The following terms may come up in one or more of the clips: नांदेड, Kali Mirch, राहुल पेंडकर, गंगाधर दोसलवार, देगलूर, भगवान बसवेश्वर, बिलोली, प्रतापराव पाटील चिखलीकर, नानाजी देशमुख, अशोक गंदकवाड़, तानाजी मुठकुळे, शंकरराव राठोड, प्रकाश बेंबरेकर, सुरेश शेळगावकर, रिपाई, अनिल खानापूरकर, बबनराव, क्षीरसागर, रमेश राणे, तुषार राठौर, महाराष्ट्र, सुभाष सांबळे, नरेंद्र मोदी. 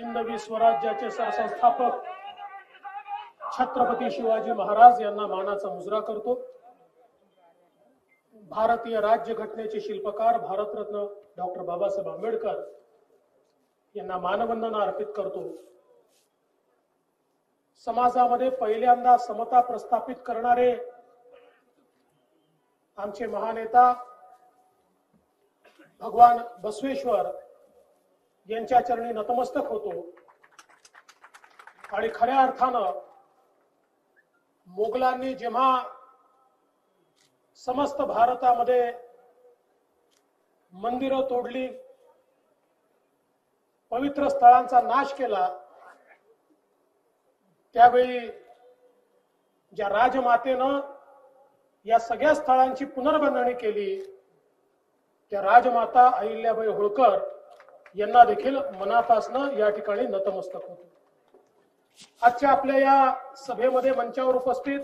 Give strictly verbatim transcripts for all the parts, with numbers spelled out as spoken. हिंदवी स्वराज्याचे सरसंस्थापक छत्रपती शिवाजी महाराज यांना मानाचा मुजरा करतो। भारतीय राज्य घटनेचे शिल्पकार भारतरत्न डॉ बाबा साहेब आंबेडकर यांना मानवंदना अर्पित करतो। समाजामध्ये पहिल्यांदा समता प्रस्थापित करणारे आमचे महानेता भगवान बसवेश्वर यांच्या चरणी नतमस्तक होतो आणि खऱ्या अर्थाने मोगलांनी जेव्हा समस्त भारतामध्ये मंदिरं तोडली, पवित्र स्थळांचा नाश केला, त्यावेळी ज्या राजमातेनं या सगळ्या स्थळांची पुनर्बांधणी केली त्या राजमाता अहिल्याबाई होळकर यांना देखील मनापासून या ठिकाणी नतमस्तक होतो। आजच्या आपल्या या सभेमध्ये मंचावर उपस्थित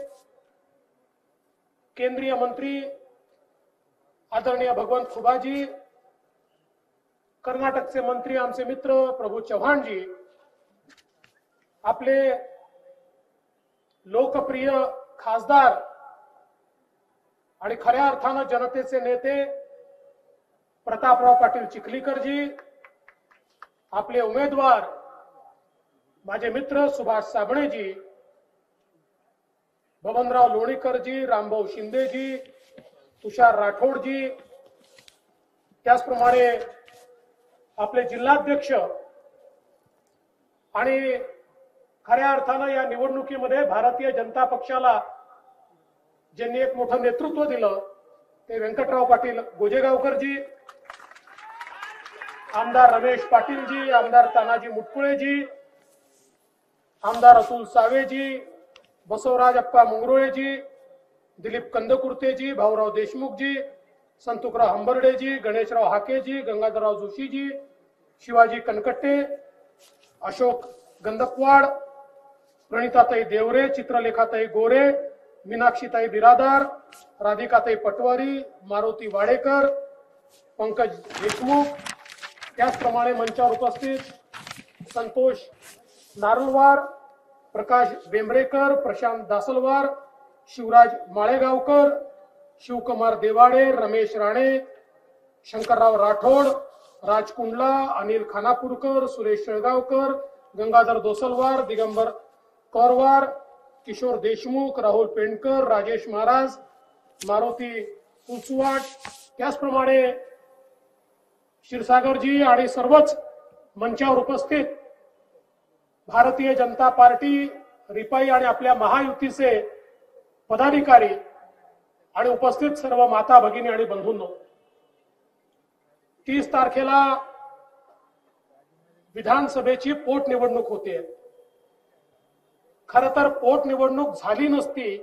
केंद्रीय मंत्री आदरणीय भगवंत खुबाजी, कर्नाटकचे मंत्री आमचे मित्र प्रभु चव्हान जी, आपले लोकप्रिय खासदार आणि खऱ्या अर्थाने जनतेचे नेते प्रतापराव पाटील चिखलीकर जी, आपले उमेदवार माझे मित्र सुभाष सांबळे जी, बबनराव लोणीकर जी, रामभाऊ शिंदे जी, तुषार राठौर जी, त्याचप्रमाणे आपले जिल्हाध्यक्ष आणि खऱ्या अर्थाने या निवडणुकीमध्ये भारतीय जनता पक्षाला ज्यांनी एक मोठं नेतृत्व दिलं ते व्यंकटराव पाटील गोजेगावकर जी, आमदार रमेश पाटिल जी, आमदार तानाजी मुठकुळे जी, आमदार अतुल सावे जी, बसवराज अप्पा मुंगरो जी, दिलीप कंदकुर्ते जी, भाउराव देशमुख जी, संतुकरा हंबर्डे जी, गणेशराव हाके जी, गंगाधरराव जोशी जी, शिवाजी कनकट्टे, अशोक गंदकवाड़, प्रणीताई देवरे, चित्रलेखा ताई गोरे, मीनाक्षी ताई बिरादार, राधिका ताई पटवारी, मारुती वाडेकर, पंकज देशमुख, त्याचप्रमाणे मंचावर उपस्थित संतोष नारुलवार, प्रकाश बेंबरेकर, प्रशांत दासलवार, शिवराज माळेगावकर, शिवकुमार देवाडे, रमेश राणे, शंकरराव राठोड, राज कुंडला, अनिल खानापूरकर, सुरेश शेळगावकर, गंगाधर दोसलवार, दिगंबर कोरवार, किशोर देशमुख, राहुल पेंडकर, राजेश महाराज, मारुती कुंचवाट, त्याचप्रमाणे क्षीरसागर जी आणि सर्वच मंचावर उपस्थित भारतीय जनता पार्टी रिपाई आणि आपल्या महायुतीचे पदाधिकारी आणि उपस्थित सर्व माता भगिनी आणि बंधूंनो, तीस तारखेला विधानसभेची पोटनिवडणूक होते। खरं तर पोटनिवडणूक झाली नसती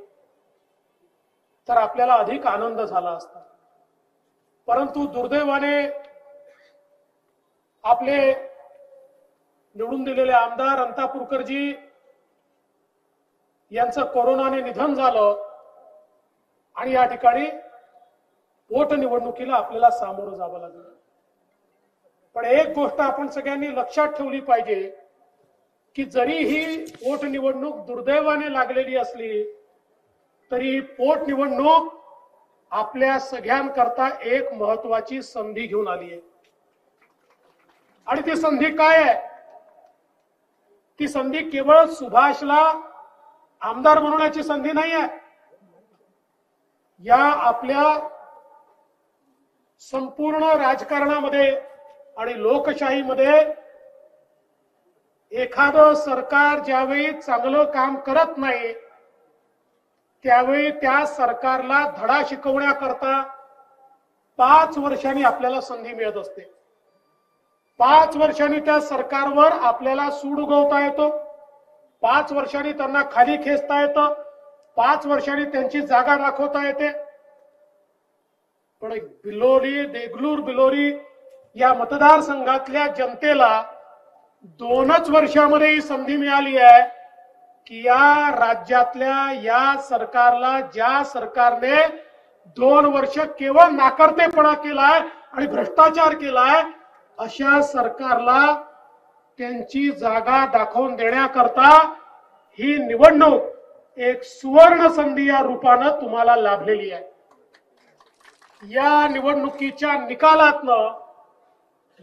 तर आपल्याला अधिक आनंद झाला असता, परंतु दुर्दैवाने आपले निवडून दिलेले आमदार अंतापूरकरजी यांचं कोरोनाने निधन झालं आणि या ठिकाणी पोटनिवडणुकीला आपल्याला सामोरं जावं लागलं। पण एक गोष्ट आपण सगळ्यांनी लक्षात ठेवली पाहिजे की जरी ही पोटनिवडणूक दुर्दैवाने लागलेली असली तरी ही पोटनिवडणूक आपल्या सगळ्यांकरता एक महत्वाची संधी घेऊन आली आहे। आणि ती संधी काय आहे? ती संधी केवळ सुभाषला आमदार बनवण्याची संधी नाही आहे, या आपल्या संपूर्ण राजकारणामध्ये आणि लोकशाहीमध्ये एखादं सरकार ज्यावेळी चांगलं काम करत नाही त्यावेळी त्या सरकारला धडा शिकवण्याकरता पाच वर्षांनी आपल्याला संधी मिळत असते। पाच वर्षांनी त्या सरकारवर आपल्याला सूड उगवता येतो, पाच वर्षांनी त्यांना खाली खेचता येतं, पाच वर्षांनी त्यांची जागा दाखवता येते। पण बिलोली, देगलूर बिलोली या मतदारसंघातल्या जनतेला दोनच वर्षामध्ये ही संधी मिळाली आहे की या राज्यातल्या या सरकारला, ज्या सरकारने दोन वर्ष केवळ नाकारतेपणा केलाय आणि भ्रष्टाचार केलाय, अशा सरकारला त्यांची जागा दाखवून देण्याकरता ही निवडणूक एक सुवर्ण संधी या रूपाने तुम्हाला लाभलेली आहे। या निवडणुकीच्या निकालातनं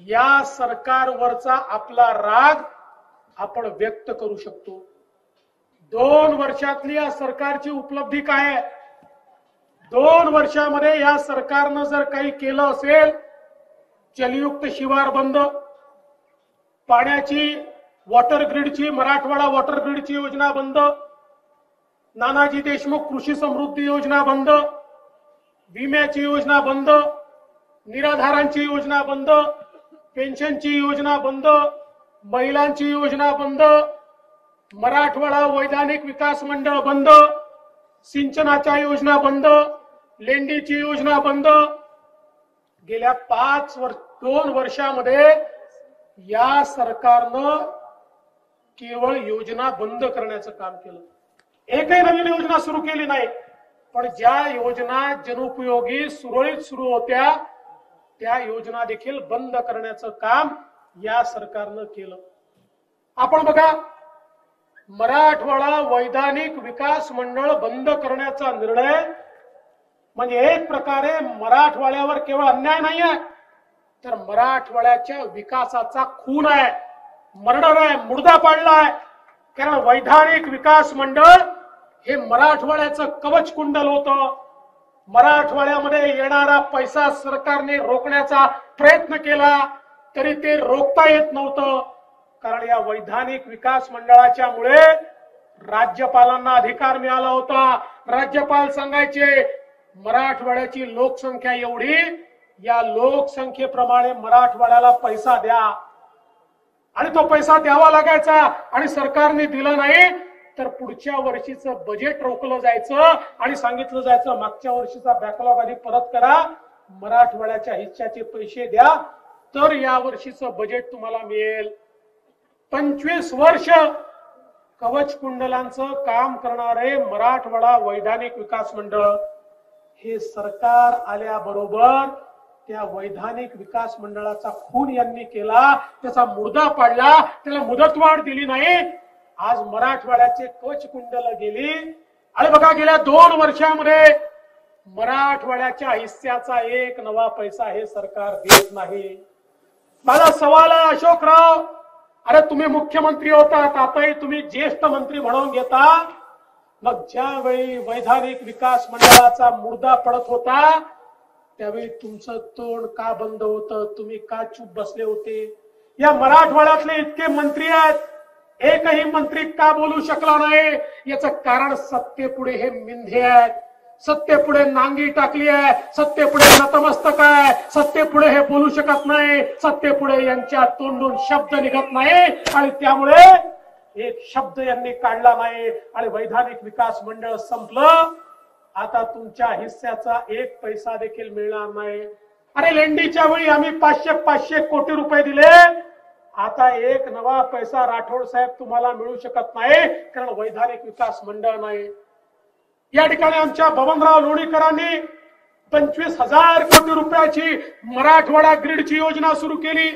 या सरकारवरचा आपला राग आपण व्यक्त करू शकतो। दोन वर्षातली या सरकारची उपलब्धी काय आहे? दोन वर्षामध्ये या सरकारनं जर काही केलं असेल, जलयुक्त शिवार बंद, पाण्याची वॉटर ग्रीडची मराठवाडा वॉटर ग्रीडची योजना बंद, नानाजी देशमुख कृषी समृद्धी योजना बंद, विम्याची योजना बंद, निराधारांची योजना बंद, पेन्शनची योजना बंद, महिलांची योजना बंद, मराठवाडा वैधानिक विकास मंडळ बंद, सिंचनाच्या योजना बंद, लेंडीची योजना बंद, गेल्या पाच वर्ष दोन वर्षामध्ये या सरकारनं केवळ योजना बंद करण्याचं काम केलं। एकही नवीन योजना सुरू केली नाही, पण ज्या योजना जनोपयोगी सुरळीत सुरू होत्या त्या योजना देखील बंद करण्याचं काम या सरकारनं केलं। आपण बघा, मराठवाडा वैधानिक विकास मंडळ बंद करण्याचा निर्णय म्हणजे एक प्रकारे मराठवाड्यावर केवळ अन्याय नाही आहे, तर मराठवाड्याच्या विकासाचा खून आहे, मर्डर आहे, मुर्दा पाडला आहे। कारण वैधानिक विकास मंडळ हे मराठवाड्याचं कवच कुंडल होतं। मराठवाड्यामध्ये येणारा पैसा सरकारने रोखण्याचा प्रयत्न केला तरी ते रोखता येत नव्हतं, कारण या वैधानिक विकास मंडळाच्यामुळे राज्यपालांना अधिकार मिळाला होता। राज्यपाल सांगायचे मराठवाड्याची लोकसंख्या एवढी, या लोकसंख्येप्रमाणे मराठवाड्याला पैसा द्या, आणि तो पैसा द्यावा लागायचा, आणि सरकारने दिला नाही तर पुढच्या वर्षीचं बजेट रोखलं जायचं आणि सांगितलं जायचं मागच्या वर्षीचा बॅकलॉग आधी परत करा, मराठवाड्याच्या हिश्श्याचे पैसे द्या तर या वर्षीचं बजेट तुम्हाला मिळेल। पंचवीस वर्ष कवच कुंडलांचं काम करणारे मराठवाडा वैधानिक विकास मंडळ हे सरकार आल्याबरोबर त्या वैधानिक विकास मंडळाचा खून यांनी केला, त्याचा मुर्दा पाडला, त्याला मुदतवाढ दिली नाही। आज मराठवाड्याचे कवच कुंडल गेली, आणि बघा गेल्या दोन वर्षामध्ये मराठवाड्याच्या हिस्स्याचा एक नवा पैसा हे सरकार देत नाही। माझा सवाल आहे, अशोकराव, अरे तुम्ही मुख्यमंत्री होता, आताही तुम्ही ज्येष्ठ मंत्री म्हणून घेता, मग ज्यावेळी वैधानिक विकास मंडळाचा मुर्दा पडत होता त्यावेळी तुमचं तोंड का बंद होतं? तुम्ही का चूप बसले होते? या मराठवाड्यातले इतके मंत्री आहेत, एकही मंत्री का बोलू शकला नाही? याचं कारण सत्तेपुढे हे मिंधे आहेत, सत्तेपुढे नांगी टाकली आहे, सत्तेपुढे नतमस्तक आहे, सत्तेपुढे हे बोलू शकत नाही, सत्तेपुढे यांच्या तोंडून शब्द निघत नाही, आणि त्यामुळे एक शब्द यांनी काढला नाही आणि वैधानिक विकास मंडळ संपलं। आता तुमच्या हिस्स्याचा एक पैसा देखील मिळणार नाही। अरे लेंडीच्या वेळी आम्ही पाचशे पाचशे कोटी रुपये दिले, आता एक नवा पैसा राठौर साहेब तुम्हाला मिळू शकत नाही, कारण वैधानिक विकास मंडळ नाही। या ठिकाणी आमच्या बबनराव लोणीकरांनी पंचवीस हजार कोटी रुपयाची मराठवाडा ग्रीडची योजना सुरू केली।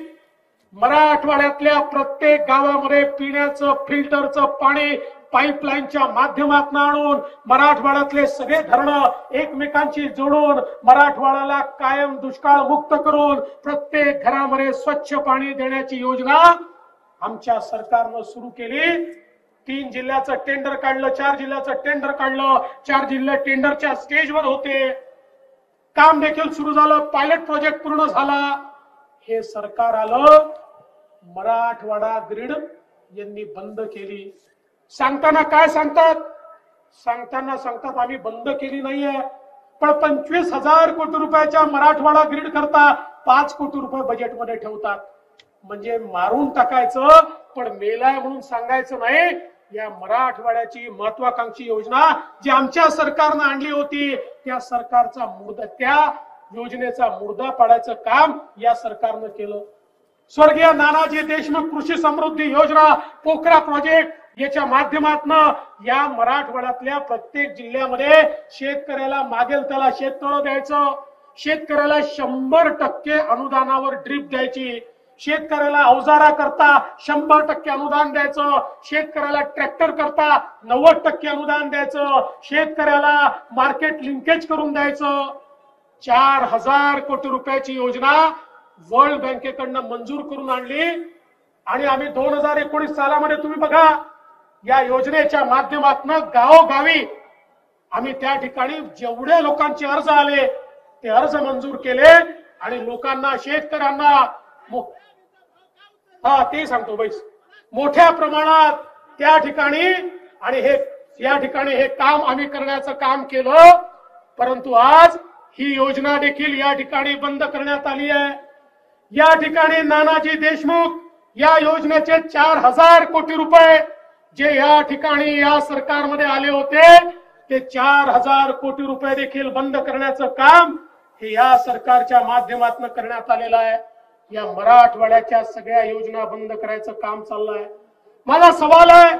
मराठवाड्यातल्या प्रत्येक गावामध्ये पिण्याचं फिल्टरचं पाणी पाईपलाईनच्या माध्यमातून आणून मराठवाड्यातले सगळे धरणं एकमेकांशी जोडून मराठवाड्याला कायम दुष्काळ मुक्त करून प्रत्येक घरामध्ये स्वच्छ पाणी देण्याची योजना आमच्या सरकारनं सुरू केली। तीन जिल्ह्याचं टेंडर काढलं, चार जिल्ह्याचं टेंडर काढलं, चार जिल्हे टेंडरच्या स्टेजवर होते, काम देखील सुरू झालं, पायलट प्रोजेक्ट पूर्ण झाला। हे सरकार आलं, मराठवाडा ग्रीड यांनी बंद केली। सांगताना काय सांगतात? सांगताना सांगतात आम्ही बंद केली नाहीये, पण पंचवीस हजार कोटी रुपयाच्या मराठवाडा ग्रीड करता पाच कोटी रुपये बजेटमध्ये ठेवतात। म्हणजे मारून टाकायचं पण मेलाय म्हणून सांगायचं नाही। या मराठवाड्याची महत्वाकांक्षी योजना जी आमच्या सरकारनं आणली होती त्या सरकारचा मुद्दा त्या योजनेचा मुर्दा पाडायचं काम या सरकारनं केलं। स्वर्गीय नानाजी देशमुख कृषी समृद्धी योजना, पोखरा प्रोजेक्ट याच्या माध्यमातून या मराठवाड्यातल्या प्रत्येक जिल्ह्यामध्ये शेतकऱ्याला मागेल त्याला शेततळ द्यायचं, शेतकऱ्याला शंभर टक्के अनुदानावर ड्रीप द्यायची, शेतकऱ्याला अवजारा करता शंभर टक्के अनुदान द्यायचं, शेतकऱ्याला ट्रॅक्टर करता नव्वद टक्के अनुदान द्यायचं, शेतकऱ्याला मार्केट लिंकेज करून द्यायचं। चार हजार कोटी रुपयाची योजना वर्ल्ड बँकेकडनं मंजूर करून आणली आणि आम्ही दोन हजार एकोणीस सालामध्ये तुम्ही बघा या योजनेच्या माध्यमातून गावोगावी आम्ही त्या ठिकाणी जेवढे लोकांचे अर्ज आले ते अर्ज मंजूर केले आणि लोकांना शेतकऱ्यांना हा ते सांगतो बैस मोठ्या प्रमाणात त्या ठिकाणी आणि हे या ठिकाणी हे काम आम्ही करण्याचं काम केलं। परंतु आज ही योजना देखील या ठिकाणी बंद करण्यात आली आहे। या ठिकाणी नानाजी देशमुख या योजनेचे चार हजार कोटी रुपये जे या ठिकाणी या सरकारमध्ये आले होते ते चार हजार कोटी रुपये देखील बंद करण्याचं काम हे या सरकारच्या माध्यमातून करण्यात आलेलं आहे। या मराठवाड्याच्या सगळ्या योजना बंद करायचं काम चाललंय। मला सवाल आहे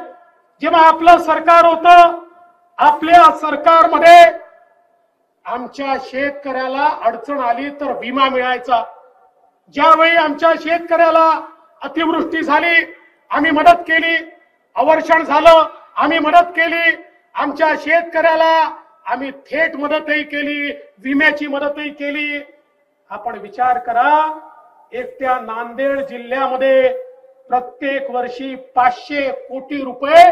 जेव्हा आपलं सरकार होतं आपल्या सरकारमध्ये आमच्या शेतकऱ्याला अडचण आली तर विमा मिळायचा, ज्यावेळी आमच्या शेतकऱ्याला अतिवृष्टी झाली आम्ही मदत केली, अवर्षण झालं आम्ही मदत केली, आमच्या शेतकऱ्याला आम्ही थेट मदतही केली, विम्याची मदतही केली। आपण विचार करा एकट्या नांदेड जिल्ह्यामध्ये प्रत्येक वर्षी पाचशे कोटी रुपये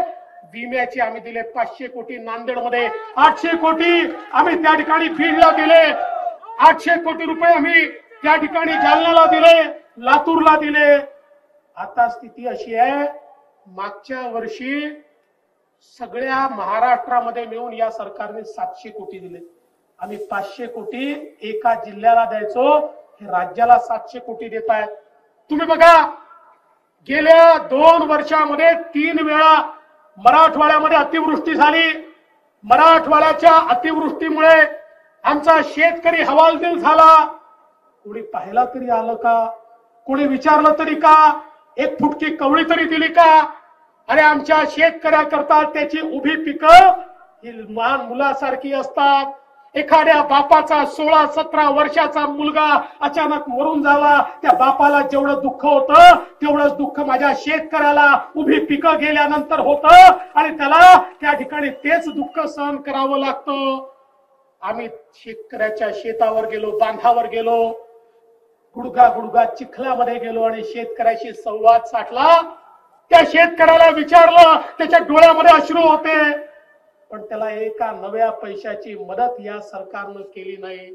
विम्याचे आम्ही दिले, पाचशे कोटी नांदेडमध्ये, आठशे कोटी आम्ही त्या ठिकाणी बीडला दिले, आठशे कोटी रुपये आम्ही त्या ठिकाणी जालन्याला दिले, लातूरला दिले। आता स्थिती अशी आहे मागच्या वर्षी सगळ्या महाराष्ट्रामध्ये मिळून या सरकारने सातशे कोटी दिले, आम्ही पाचशे कोटी एका जिल्ह्याला द्यायचो, राज्याला सातशे कोटी देतायत। तुम्ही बघा गेल्या दोन वर्षामध्ये तीन वेळा मराठवाड्यामध्ये अतिवृष्टी झाली, मराठवाड्याच्या अतिवृष्टीमुळे आमचा शेतकरी हवालदिल झाला। कोणी पाहायला तरी आलं का, कोणी विचारलं तरी का, एक फुटकी कवळी तरी दिली का? अरे आमच्या शेतकऱ्याकरता त्याची उभी पिकं ही लहान मुलासारखी असतात। एखाद्या बापाचा सोळा सतरा वर्षाचा मुलगा अचानक मरून झाला, त्या बापाला जेवढं दुःख होतं तेवढंच दुःख माझ्या शेतकऱ्याला उभी पिकं गेल्यानंतर होतं आणि त्याला त्या ठिकाणी तेच दुःख सहन करावं लागतं। आम्ही शेतकऱ्याच्या शेतावर गेलो, बांधावर गेलो, गुडगा गुडगा चिखलामध्ये गेलो आणि शेतकऱ्याशी संवाद साधला। त्या शेतकऱ्याला विचारलं, त्याच्या डोळ्यामध्ये अश्रू होते, पण त्याला एका नव्या पैशाची मदत या सरकारनं केली नाही।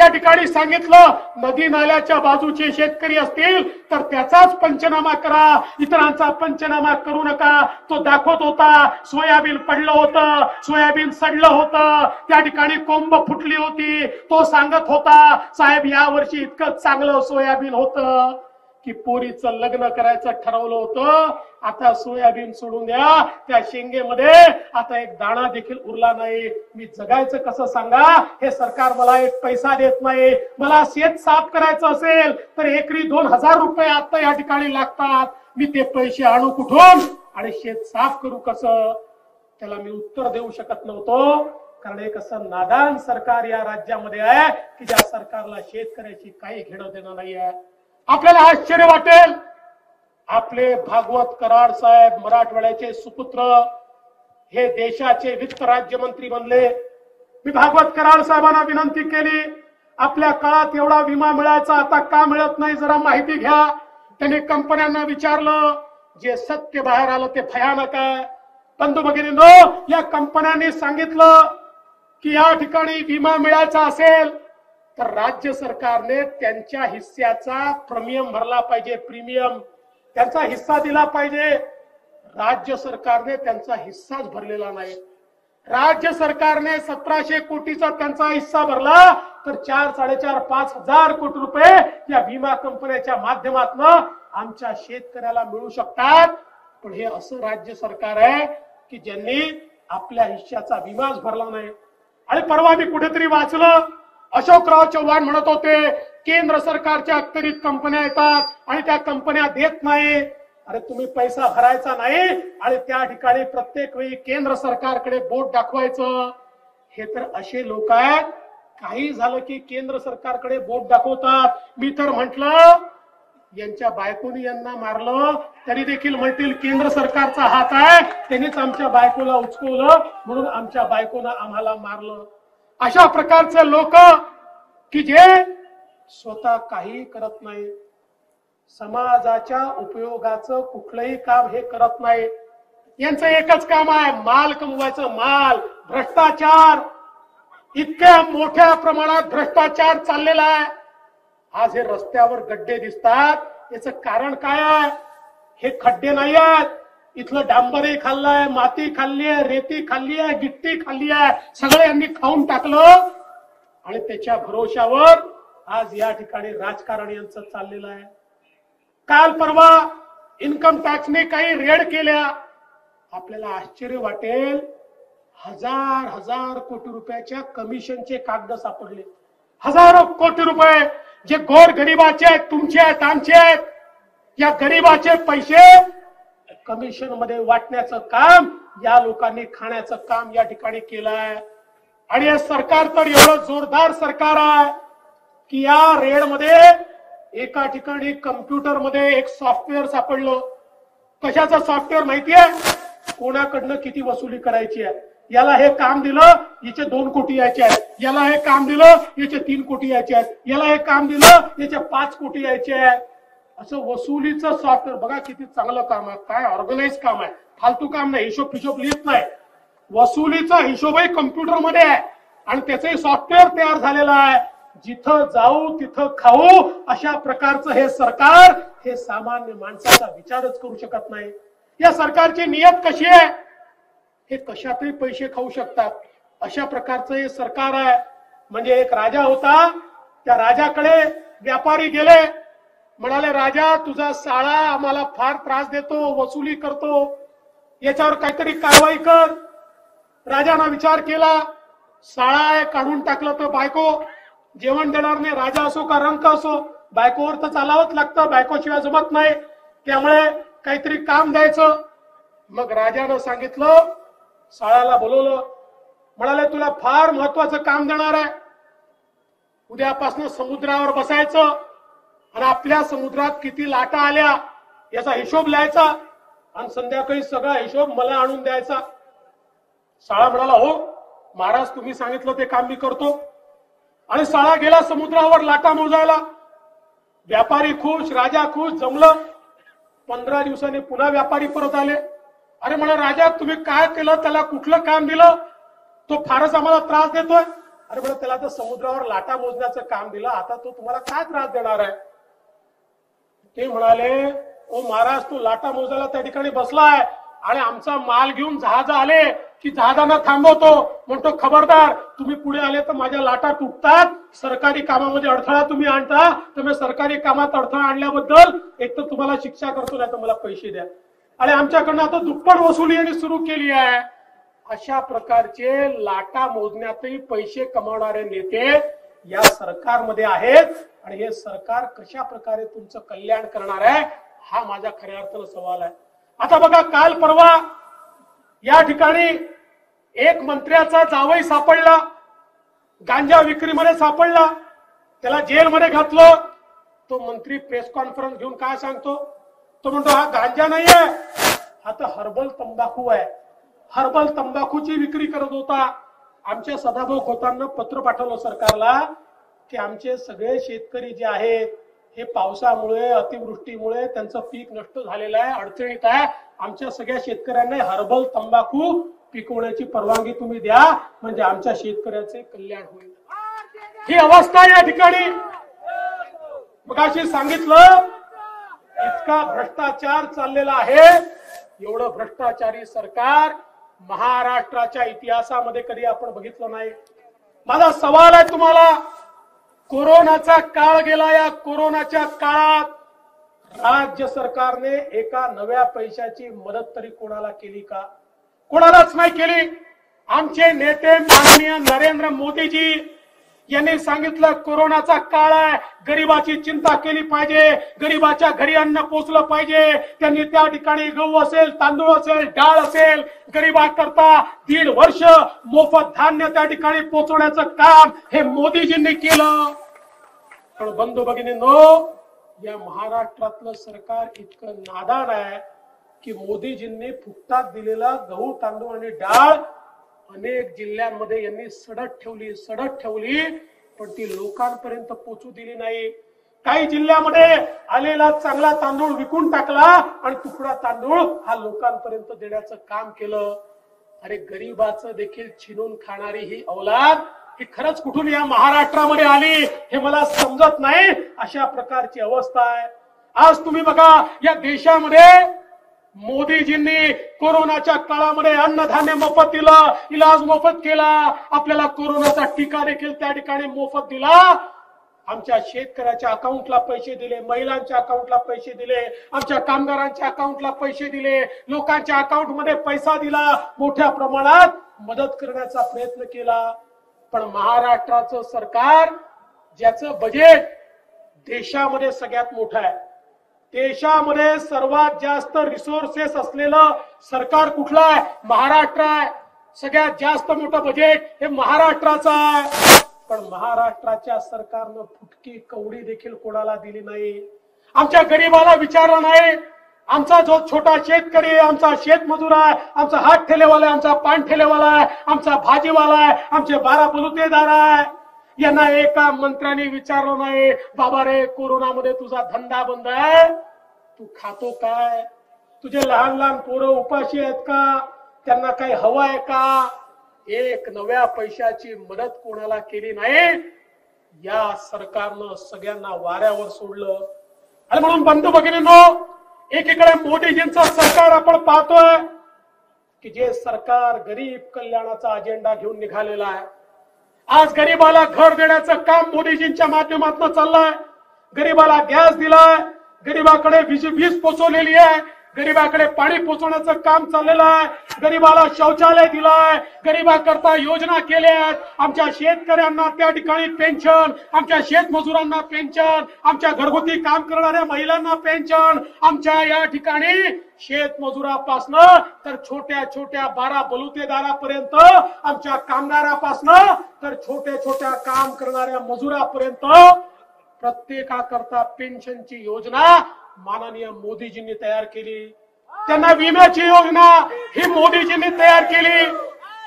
या ठिकाणी सांगितलं नदी नाल्याच्या बाजूचे शेतकरी असतील तर त्याचाच पंचनामा करा, इतरांचा पंचनामा करू नका। तो दाखवत होता सोयाबीन पडलं होतं, सोयाबीन सडलं होतं, त्या ठिकाणी कोंब फुटली होती। तो सांगत होता साहेब या वर्षी इतकं चांगलं सोयाबीन होतं की पोरीचं लग्न करायचं ठरवलं होतं, आता सोयाबीन सोडून द्या, त्या शेंगेमध्ये आता एक दाणा देखील उरला नाही, मी जगायचं कसं सांगा? हे सरकार मला एक पैसा देत नाही। मला शेत साफ करायचं असेल तर एकरी दोन हजार रुपये आता या ठिकाणी लागतात, मी ते पैसे आणू कुठून आणि शेत साफ करू कसं? त्याला मी उत्तर देऊ शकत नव्हतो, कारण एक असं नादान सरकार या राज्यामध्ये आहे की ज्या सरकारला शेतकऱ्याची काही घेणं देणं नाही आहे। आपल्याला आश्चर्य वाटेल आपले भागवत कराड साहेब मराठवाड्याचे सुपुत्र हे देशाचे वित्त राज्यमंत्री बनले। मी भागवत कराड साहेबांना विनंती केली आपल्या काळात एवढा विमा मिळायचा आता का मिळत नाही जरा माहिती घ्या। त्यांनी कंपन्यांना विचारलं, जे सत्य बाहेर आलं ते भयानक आहे। बंधू भगिनींनो, या कंपन्यांनी सांगितलं की या ठिकाणी विमा मिळायचा असेल तर राज्य सरकारने त्यांच्या हिस्स्याचा प्रीमियम भरला पाहिजे, प्रीमियम त्यांचा हिस्सा दिला पाहिजे। राज्य सरकारने त्यांचा हिस्साच भरलेला नाही। राज्य सरकारने सतराशे कोटीचा त्यांचा हिस्सा भरला तर चार साडेचार पाच हजार कोटी रुपये या विमा कंपन्याच्या माध्यमातून आमच्या शेतकऱ्याला मिळू शकतात। पण हे असं राज्य सरकार आहे की ज्यांनी आपल्या हिस्साचा विमाच भरला नाही। आणि परवा मी कुठेतरी वाचलं अशोकराव चव्हाण म्हणत होते केंद्र सरकारच्या अखत्यारीत कंपन्या येतात आणि त्या कंपन्या देत नाही। अरे तुम्ही पैसा भरायचा नाही आणि त्या ठिकाणी प्रत्येक वेळी केंद्र सरकारकडे बोट दाखवायचं, हे तर असे लोक आहेत काही झालं की केंद्र सरकारकडे बोट दाखवतात। मी तर म्हटलं यांच्या बायकोनी यांना मारलं तरी देखील म्हणतील केंद्र सरकारचा हात आहे, त्यांनीच आमच्या बायकोला उचकवलं म्हणून आमच्या बायकोनं आम्हाला मारलं। अशा प्रकारचे लोक की जे स्वतः काही करत नाही, समाजाच्या उपयोगाचं कुठलंही काम हे करत नाही, यांचं एकच काम आहे माल कमवायचं। माल भ्रष्टाचार इतक्या मोठ्या प्रमाणात भ्रष्टाचार चाललेला आहे। आज हे रस्त्यावर गड्डे दिसतात याचं कारण काय आहे? हे खड्डे नाही आहेत, इथलं डांबरही खाल्लाय, माती खाल्ली आहे, रेती खाल्ली आहे, गिट्टी खाल्ली आहे, सगळं यांनी खाऊन टाकलं आणि त्याच्या भरोशावर आज या ठिकाणी राजकारण यांचं चाललेलं आहे। काल परवा इन्कम टॅक्सने काही रेड केल्या, आपल्याला आश्चर्य वाटेल हजार हजार कोटी रुपयाच्या कमिशनचे कागद सापडले, हजारो कोटी रुपये जे गोर गरीबाचे आहेत, तुमचे आहेत, आमचे आहेत, या गरीबाचे पैसे कमिशन मध्ये वाटण्याचं काम या लोकांनी खाण्याचं काम या ठिकाणी केलं आहे। आणि हे सरकार तर एवढं जोरदार सरकार आहे की या रेड मध्ये एका ठिकाणी कम्प्युटर मध्ये एक सॉफ्टवेअर सापडलं। कशाचं सॉफ्टवेअर माहिती आहे? कोणाकडनं किती वसुली करायची आहे, याला हे काम दिलं याचे दोन कोटी यायचे आहेत, याला हे काम दिलं याचे तीन कोटी यायचे आहेत, याला हे काम दिलं याचे पाच कोटी यायचे आहेत, असं वसुलीचं सॉफ्टवेअर। बघा किती चांगलं काम आहे, काय ऑर्गनाइज काम आहे, फालतू काम नाही, हिशोब हिशोब लिहित नाही, वसुलीचा हिशोबही कम्प्युटर मध्ये आहे आणि त्याचंही सॉफ्टवेअर तयार झालेलं आहे। जिथं जाऊ तिथं खाऊ अशा प्रकारचं हे सरकार हे सामान्य माणसाचा विचारच करू शकत नाही। या सरकारची नियत कशी आहे? हे कशातही पैसे खाऊ शकतात अशा प्रकारचं हे सरकार आहे। म्हणजे एक राजा होता, त्या राजाकडे व्यापारी गेले, म्हणाले राजा तुझा साळा आम्हाला फार त्रास देतो, वसुली करतो, याच्यावर काहीतरी कारवाई कर। राजाना विचार केला, साळा आहे काढून टाकलं तर बायको जेवण देणार नाही, राजा असो का रंक असो बायकोवर तर चालावंच लागतं, बायकोशिवाय जमत नाही, त्यामुळे काहीतरी काम द्यायचं। मग राजानं सांगितलं, साळ्याला बोलवलं, म्हणाले तुला फार महत्वाचं काम देणार आहे, उद्यापासून समुद्रावर बसायचं आणि आपल्या समुद्रात किती लाटा आल्या याचा हिशोब लिहायचा आणि संध्याकाळी सगळा हिशोब मला आणून द्यायचा। साळा म्हणाला हो महाराज, तुम्ही सांगितलं ते काम मी करतो। आणि साळा गेला समुद्रावर लाटा मोजायला, व्यापारी खुश, राजा खुश, जमलं। पंधरा दिवसांनी पुन्हा व्यापारी परत आले, अरे म्हणा राजा तुम्ही काय केलं, त्याला कुठलं काम दिलं, तो फारच आम्हाला त्रास देतोय। अरे म्हणा त्याला तर समुद्रावर लाटा मोजण्याचं काम दिलं, आता तो तुम्हाला काय त्रास देणार आहे? ते म्हणाले ओ महाराज, तो लाटा मोजायला त्या ठिकाणी बसलाय आणि आमचा माल घेऊन जहाज आले की जहाजांना थांबवतो, म्हणतो खबरदार तुम्ही पुढे आले तर माझ्या लाटा तुटतात, सरकारी कामामध्ये अडथळा तुम्ही आणता, तर मी सरकारी कामात अडथळा आणल्याबद्दल एक तर तुम्हाला शिक्षा करतो नाही तर मला पैसे द्या, आणि आमच्याकडनं आता दुप्पट वसुली यांनी सुरू केली आहे। अशा प्रकारचे लाटा मोजण्यातही पैसे कमावणारे नेते या सरकारमध्ये आहेत आणि हे सरकार कशा प्रकारे तुमचं कल्याण करणार आहे हा माझा खऱ्या अर्थानं सवाल आहे। आता बघा काल परवा या ठिकाणी एक मंत्र्याचा जावई सापडला, गांजा विक्रीमध्ये सापडला, त्याला जेलमध्ये घातलं। तो मंत्री प्रेस कॉन्फरन्स घेऊन काय सांगतो, तो म्हणतो हा गांजा नाही आहे, हा तर हर्बल तंबाखू आहे, हर्बल तंबाखूची विक्री करत होता। आमच्या सदाभाऊ खोतांना पत्र पाठवलं सरकारला की आमचे सगळे शेतकरी जे आहेत हे पावसामुळे अतिवृष्टीमुळे त्यांचं पीक नष्ट झालेलं आहे, अडचणीत आहे, आमच्या सगळ्या शेतकऱ्यांना हर्बल तंबाखू पिकवण्याची परवानगी तुम्ही द्या म्हणजे आमच्या शेतकऱ्याचे कल्याण होईल। ही अवस्था या ठिकाणी मगाशी सांगितलं इतका भ्रष्टाचार चाललेला आहे। एवढं भ्रष्टाचारी सरकार महाराष्ट्राच्या इतिहासामध्ये कधी आपण बघितलं नाही। माझा सवाल आहे तुम्हाला, कोरोनाचा काळ गेला, या कोरोनाच्या काळात राज्य सरकारने एका नव्या पैशाची मदत तरी कोणाला केली का? कोणालाच नाही केली। आमचे नेते माननीय नरेंद्र मोदीजी यांनी सांगितलं कोरोनाचा काळ आहे, गरीबाची चिंता केली पाहिजे, गरीबाच्या घरी अन्न पोचलं पाहिजे, त्यांनी त्या ठिकाणी गहू असेल, तांदूळ असेल, डाळ असेल, गरीबाकरता दीड वर्ष मोफत धान्य त्या ठिकाणी पोचवण्याचं काम हे मोदीजींनी केलं। पण बंधू भगिनींनो, या महाराष्ट्रातलं सरकार इतकं नादान आहे की मोदीजींनी फुकटात दिलेला गहू तांदूळ आणि डाळ अनेक जिल्ह्यांमध्ये यांनी सडत ठेवली सडत ठेवली पण ती लोकांपर्यंत पोहोचू दिली नाही। काही जिल्ह्यामध्ये आलेला चांगला तांदूळ विकून टाकला आणि तुकडा तांदूळ हा लोकांपर्यंत देण्याचं काम केलं। अरे गरीबाचं देखील छिनून खाणारी ही औलाद ही खरंच कुठून या महाराष्ट्रामध्ये आली हे मला समजत नाही। अशा प्रकारची अवस्था आहे। आज तुम्ही बघा या देशामध्ये मोदीजींनी कोरोनाच्या काळामध्ये अन्नधान्य मोफत दिलं, इलाज मोफत केला, आपल्याला कोरोनाचा टीका देखील त्या ठिकाणी मोफत दिला। आमच्या शेतकऱ्याच्या अकाउंटला पैसे दिले, महिलांच्या अकाउंटला पैसे दिले, आमच्या कामगारांच्या अकाउंटला पैसे दिले, लोकांच्या अकाउंट मध्ये पैसा दिला, मोठ्या प्रमाणात मदत करण्याचा प्रयत्न केला। पण महाराष्ट्राचं सरकार ज्याचं बजेट देशामध्ये सगळ्यात मोठं आहे, देशामध्ये सर्वात जास्त रिसोर्सेस असलेलं सरकार कुठलं आहे? महाराष्ट्र आहे। सगळ्यात जास्त मोठं बजेट हे महाराष्ट्राचं आहे। पण महाराष्ट्राच्या सरकारनं फुटकी कवडी देखील कोणाला दिली नाही, आमच्या गरीबाला विचारलं नाही। आमचा जो छोटा शेतकरी आहे, आमचा शेतमजूर आहे, आमचा हात ठेलेवाला आहे, आमचा पान ठेलेवाला आहे, आमचा भाजीवाला आहे, आमचे बारा बलुतेदार आहे, यांना एका मंत्र्याने विचारलं नाही, बाबा रे कोरोनामध्ये तुझा धंदा बंद आहे, तू खातो काय, तुझे लहान लहान पोरं उपाशी आहेत का, त्यांना काही हवं आहे का? एक नव्या पैशाची मदत कोणाला केली नाही। या सरकारनं सगळ्यांना वाऱ्यावर सोडलं। आणि म्हणून बंधू भगिनींनो, एकीकडे मोदीजींचं सरकार आपण पाहतोय की जे सरकार गरीब कल्याणाचा अजेंडा घेऊन निघालेला आहे। आज गरीबाला घर देण्याचं काम मोदीजींच्या माध्यमातून चाललंय। गरीबाला गॅस दिलाय, गरीबाकडे वीज पोचवलेली आहे, गरीबाकडे पाणी पोचवण्याचं काम चाललेलं आहे, गरीबाला शौचालय दिलाय, गरीबाकरता योजना केल्या आहेत। आमच्या शेतकऱ्यांना त्या ठिकाणी पेन्शन, आमच्या शेतमजुरांना पेन्शन, आमच्या घरगुती काम करणाऱ्या महिलांना पेन्शन, आमच्या या ठिकाणी शेतमजुरापासनं तर छोट्या छोट्या बारा बलुतेदारापर्यंत, आमच्या कामगारापासनं तर छोट्या छोट्या काम करणाऱ्या मजुरापर्यंत प्रत्येकाकरता पेन्शनची योजना माननीय मोदीजींनी तयार केली। त्यांना विम्याची योजना ही मोदीजींनी तयार केली।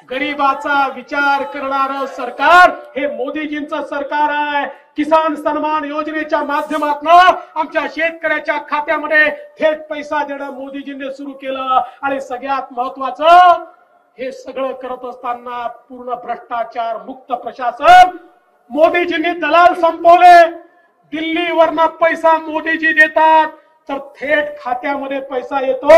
गरीबाचा विचार करणारं सरकार हे मोदीजींचं सरकार आहे। किसान सन्मान योजनेच्या माध्यमातून आमच्या शेतकऱ्याच्या खात्यामध्ये थेट पैसा देणं मोदीजींनी सुरू केलं। आणि सगळ्यात महत्वाचं, हे सगळं करत असताना पूर्ण भ्रष्टाचार मुक्त प्रशासन, मोदीजींनी दलाल संपवले। दिल्ली वरना पैसा मोदीजी देतात तर थेट खात्यामध्ये पैसा येतो।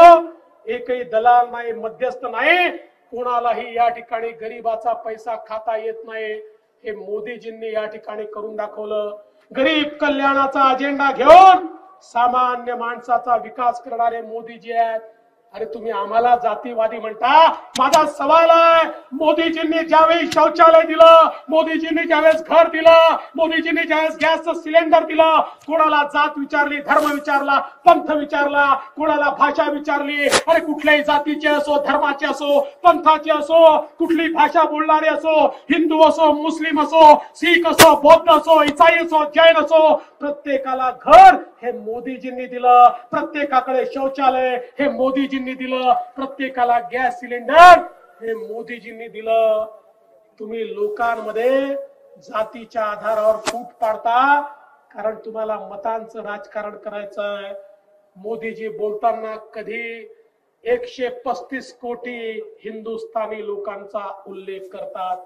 एकही दलाल नाही, मध्यस्थ नाही, कोणालाही या ठिकाणी गरीबाचा पैसा खाता येत नाही। हे मोदीजींनी या ठिकाणी करून दाखवलं। गरीब कल्याणाचा अजेंडा घेऊन सामान्य माणसाचा विकास करणारे मोदीजी आहेत। अरे तुम्ही आम्हाला जातीवादी म्हणता? माझा सवाल आहे, मोदीजींनी ज्यावेळी शौचालय दिलं, मोदीजींनी ज्यावेळेस घर दिलं, मोदीजींनी ज्यावेळेस गॅसचं सिलेंडर दिलं, कोणाला जात विचारली, धर्म विचारला, पंथ विचारला, कोणाला भाषा विचारली? अरे कुठल्याही जातीचे असो, धर्माचे असो, पंथाचे असो, कुठली भाषा बोलणारे असो, हिंदू असो, मुस्लिम असो, सिख असो, बौद्ध असो, इसाई असो, जैन असो, प्रत्येकाला घर हे मोदीजींनी दिलं, प्रत्येकाकडे शौचालय हे मोदीजींनी दिलं, प्रत्येकाला गॅस सिलेंडर हे मोदीजींनी दिलं। तुम्ही लोकांमध्ये जातीच्या आधारावर फूट पाडता, कारण तुम्हाला मतांचं राजकारण करायचं आहे। मोदीजी बोलताना कधी एकशे पस्तीस कोटी हिंदुस्थानी लोकांचा उल्लेख करतात,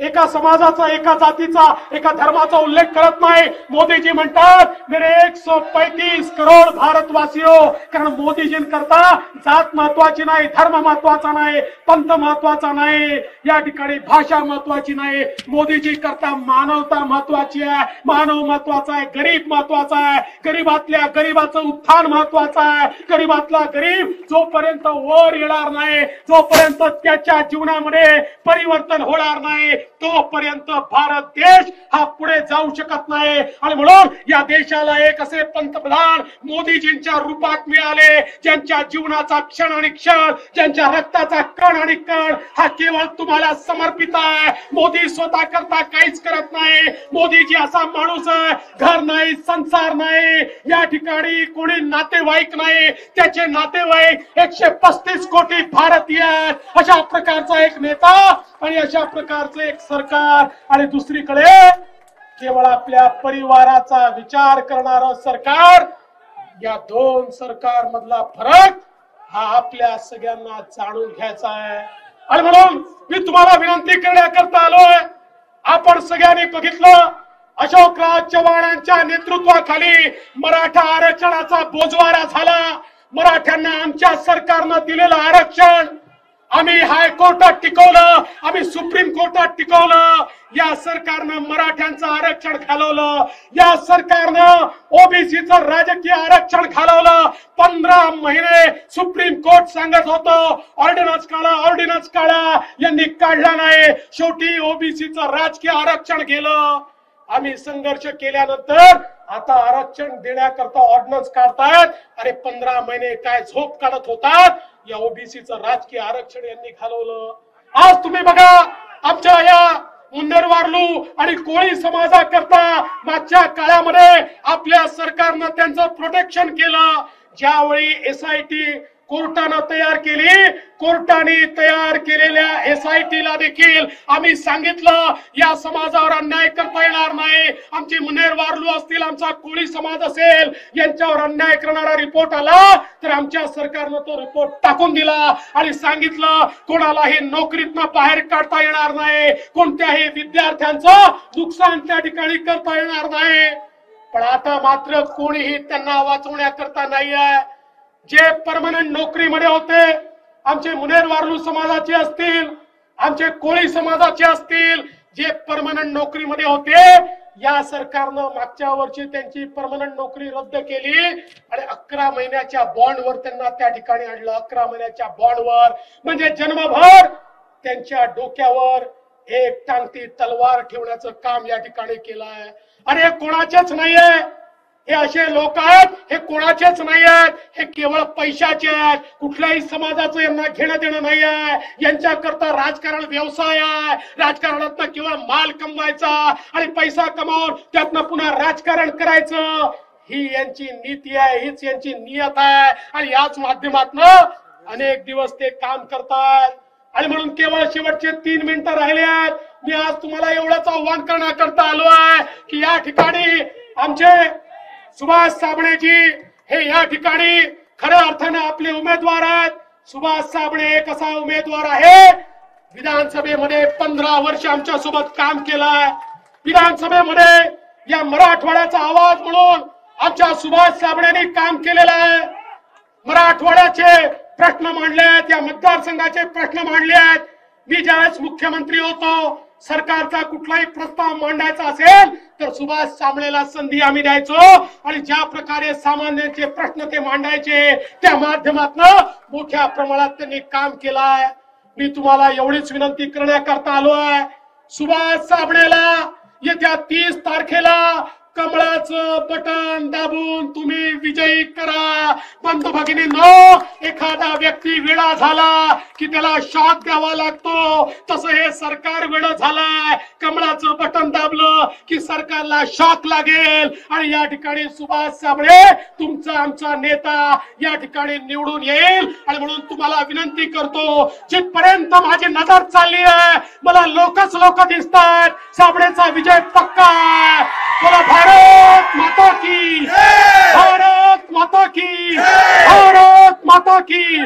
एका समाजाचा, एका जातीचा, एका धर्माचा उल्लेख करत नाही। मोदीजी म्हणतात मेरे एक सौ पैतीस करोड भारतवासियों, कारण मोदीजींकरता जात महत्वाची नाही, धर्म महत्वाचा नाही, पंथ महत्वाचा नाही, या ठिकाणी भाषा महत्वाची नाही। मोदीजी करता मानवता महत्वाची आहे, मानव महत्वाचा आहे, गरीब महत्वाचा आहे, गरीबातल्या गरीबाचं उत्थान महत्वाचं आहे। गरीबातला गरीब जोपर्यंत वर येणार नाही, जोपर्यंत त्याच्या जीवनामध्ये परिवर्तन होणार नाही, तोपर्यंत भारत देश हा पुढे जाऊ शकत नाही। आणि म्हणून या देशाला एक असे पंतप्रधान मोदीजींच्या रूपात मिळाले ज्यांच्या जीवनाचा क्षण आणि क्षण, ज्यांच्या रक्ताचा कण आणि कण हा केवळ तुम्हाला समर्पित आहे। मोदी स्वतः करता काहीच करत नाही। मोदीजी असा माणूस आहे, घर नाही, संसार नाही, या ठिकाणी कोणी नातेवाईक नाही, त्याचे नातेवाईक एकशे पस्तीस कोटी भारतीय। अशा प्रकारचा एक नेता आणि अशा प्रकारचे एक सरकार आणि दुसरीकडे केवळ आपल्या परिवाराचा विचार करणारं सरकार। या दोन सरकार मधला फरक हा आपल्या सगळ्यांना जाणून घ्यायचा आहे। आणि म्हणून मी तुम्हाला विनंती करण्याकरता आलोय। आपण सगळ्यांनी बघितलं अशोकराव चव्हाणांच्या नेतृत्वाखाली मराठा आरक्षणाचा बोजवारा झाला। मराठ्यांना आमच्या सरकारनं दिलेलं आरक्षण आम्ही हायकोर्टात टिकवलं, आम्ही सुप्रीम कोर्टात टिकवलं। या सरकारनं मराठ्यांचं आरक्षण घालवलं, या सरकारनं ओबीसीचं राजकीय आरक्षण घालवलं। पंधरा महिने सुप्रीम कोर्ट सांगत होतं ऑर्डिनन्स काढा, ऑर्डिनन्स काढा, यांनी काढला नाही। शेवटी ओबीसीचं राजकीय आरक्षण गेलं। आम्ही संघर्ष केल्यानंतर आता आरक्षण देण्याकरता ऑर्डिनन्स काढतात। अरे पंधरा महिने काय झोप काढत होतात? या ओबीसीचं राजकीय आरक्षण यांनी घालवलं। आज तुम्ही बघा आमच्या या मुंदरवारलू आणि कोळी समाजाकरता मागच्या काळामध्ये आपल्या सरकारनं त्यांचं प्रोटेक्शन केलं। ज्यावेळी एसआयटी कोर्टाने तयार केली, कोर्टाने तयार केलेल्या एसआयटीला देखील आम्ही सांगितलं या समाजावर अन्याय करता येणार नाही। आमची मुनेरवारलू असतील, आमचा कोळी समाज असेल, यांच्यावर अन्याय करणारा रिपोर्ट आला तर आमच्या सरकारनं तो रिपोर्ट टाकून दिला आणि सांगितलं कोणालाही नोकरीतनं बाहेर काढता येणार नाही, कोणत्याही विद्यार्थ्यांचं नुकसान त्या ठिकाणी करता येणार नाही। पण आता मात्र कोणीही त्यांना वाचवण्याकरता नाही आहे। जे परमनंट नोकरीमध्ये होते आमचे मुनेरवारलू समाजाचे असतील, आमचे कोळी समाजाचे असतील, जे परमनंट नोकरीमध्ये होते या सरकारनं मागच्या वर्षी त्यांची परमनंट नोकरी रद्द केली आणि अकरा महिन्याच्या बॉन्डवर त्यांना त्या ठिकाणी आणलं। अकरा महिन्याच्या बॉन्डवर म्हणजे जन्मभर त्यांच्या डोक्यावर एक टांगती तलवार ठेवण्याचं काम या ठिकाणी केलं आहे। आणि हे कोणाचेच नाहीये, हे असे लोक आहेत, हे कोणाचेच नाही आहेत, हे केवळ पैशाचे आहेत। कुठल्याही समाजाचं यांना घेणं देणं नाही आहे। यांच्याकरता राजकारण व्यवसाय आहे। राजकारणातनं केवळ माल कमवायचा आणि पैसा कमावून त्यातनं पुन्हा राजकारण करायचं, ही यांची नीती आहे, हीच यांची नियत आहे। आणि याच माध्यमातनं अनेक दिवस ते काम करतात। आणि म्हणून केवळ शेवटचे तीन मिनिटं राहिले आहेत। मी आज तुम्हाला एवढंच आव्हान करण्याकरता आलो आहे की या ठिकाणी आमचे सुभाष सांबळेजी हे या ठिकाणी खऱ्या अर्थानं आपले उमेदवार आहेत। सुभाष सांबळे एक असा उमेदवार आहे, विधानसभेमध्ये पंधरा वर्ष आमच्या सोबत काम केलंय। विधानसभेमध्ये या मराठवाड्याचा आवाज म्हणून आमच्या सुभाष सांबळेंनी काम केलेलं आहे। मराठवाड्याचे प्रश्न मांडले आहेत, या मतदारसंघाचे प्रश्न मांडले आहेत। मी ज्यावेळेस मुख्यमंत्री होतो सरकारचा कुठलाही प्रस्ताव मांडायचा असेल तर सुभाष सांबळेला संधी आम्ही द्यायचो आणि ज्या प्रकारे सामान्यांचे प्रश्न ते मांडायचे त्या माध्यमातून मोठ्या प्रमाणात त्यांनी काम केलंय। मी तुम्हाला एवढीच विनंती करण्याकरता आलोय, सुभाष सांबळेला येत्या तीस तारखेला कमळाचं बटन दाबून तुम्ही विजयी करा। बंधू भगिनींनो, एखादा व्यक्ती वेडा झाला की त्याला शॉक द्यावा लागतो, तसं हे सरकार वेडं झालंय। कमळाचं बटन दाबलं की सरकारला शॉक लागेल। आणि या ठिकाणी सुभाष सांबळे तुमचा आमचा नेता या ठिकाणी निवडून येईल। आणि म्हणून तुम्हाला विनंती करतो, जिथपर्यंत माझी नजर चालली आहे मला लोकच लोक दिसतात। सांबळेचा विजय पक्का आहे। बोला भारत माता की, भारत माता की, भारत माता की।